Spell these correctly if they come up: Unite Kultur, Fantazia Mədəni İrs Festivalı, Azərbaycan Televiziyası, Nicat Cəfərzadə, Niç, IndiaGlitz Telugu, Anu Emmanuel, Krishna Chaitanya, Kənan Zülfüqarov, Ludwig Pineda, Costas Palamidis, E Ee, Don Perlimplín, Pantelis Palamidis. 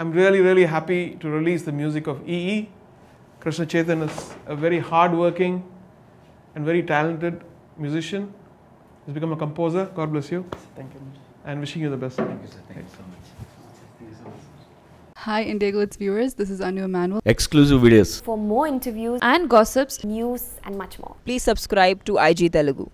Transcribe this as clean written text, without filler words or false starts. I'm really, really happy to release the music of E Ee. Krishna Chaitanya is a very hard-working and very talented musician. He's become a composer. God bless you. Thank you. And wishing you the best. Thank you, sir. Thank you so much. Hi IndiaGlitz viewers, this is Anu Emmanuel. Exclusive videos. For more interviews and gossips, news and much more, please subscribe to IG Telugu.